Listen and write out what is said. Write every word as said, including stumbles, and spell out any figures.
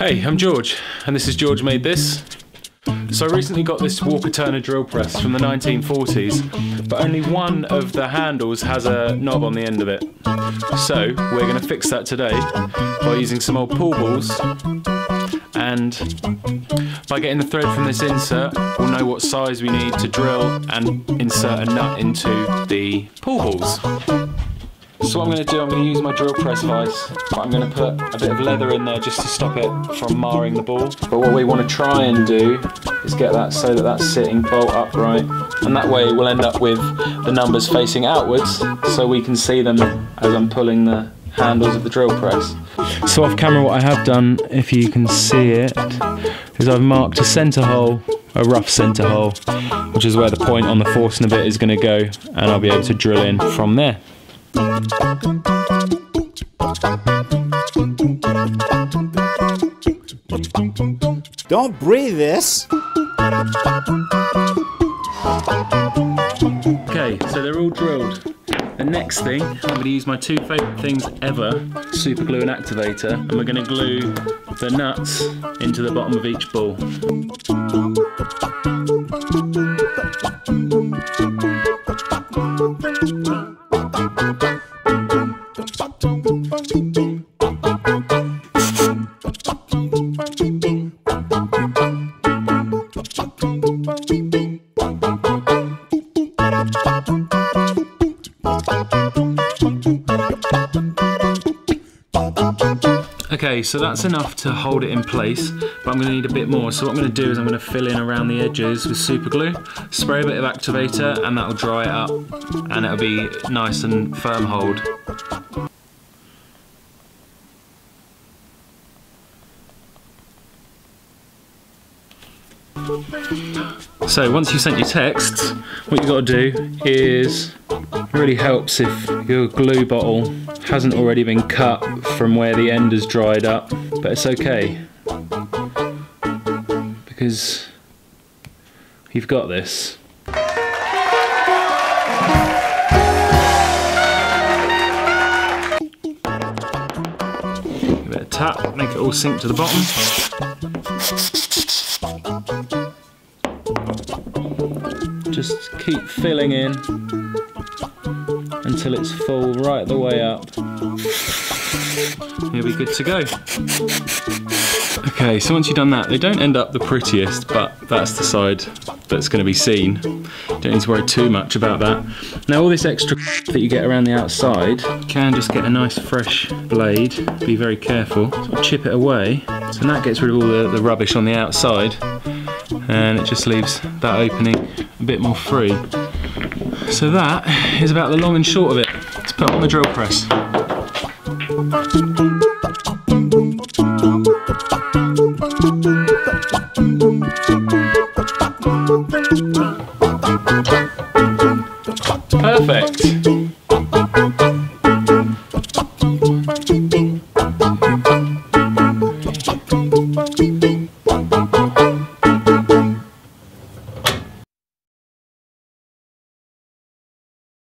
Hey, I'm George, and this is George Made This. So I recently got this Walker Turner drill press from the nineteen forties, but only one of the handles has a knob on the end of it. So we're going to fix that today by using some old pool balls, and by getting the thread from this insert, we'll know what size we need to drill and insert a nut into the pool balls. So what I'm going to do, I'm going to use my drill press vise, but I'm going to put a bit of leather in there just to stop it from marring the ball. But what we want to try and do is get that so that that's sitting bolt upright, and that way we'll end up with the numbers facing outwards so we can see them as I'm pulling the handles of the drill press. So off camera, what I have done, if you can see it, is I've marked a centre hole, a rough centre hole, which is where the point on the force nib is going to go, and I'll be able to drill in from there. Don't breathe this. Okay, so they're all drilled. The next thing, I'm going to use my two favourite things ever, super glue and activator, and we're going to glue the nuts into the bottom of each ball. Okay, so that's enough to hold it in place, but I'm going to need a bit more. So what I'm going to do is I'm going to fill in around the edges with super glue, spray a bit of activator, and that'll dry it up, and it'll be nice and firm hold. So once you've sent your texts, what you've got to do is, it really helps if your glue bottle hasn't already been cut from where the end has dried up, but it's okay, because you've got this. Give it a tap, make it all sink to the bottom. Just keep filling in until it's full right the way up. You'll be good to go. Okay, so once you've done that, they don't end up the prettiest, but that's the side that's going to be seen. Don't need to worry too much about that. Now all this extra that you get around the outside, you can just get a nice fresh blade, be very careful, sort of chip it away, so that gets rid of all the, the rubbish on the outside, and it just leaves that opening a bit more free. So that is about the long and short of it. Let's put it on the drill press.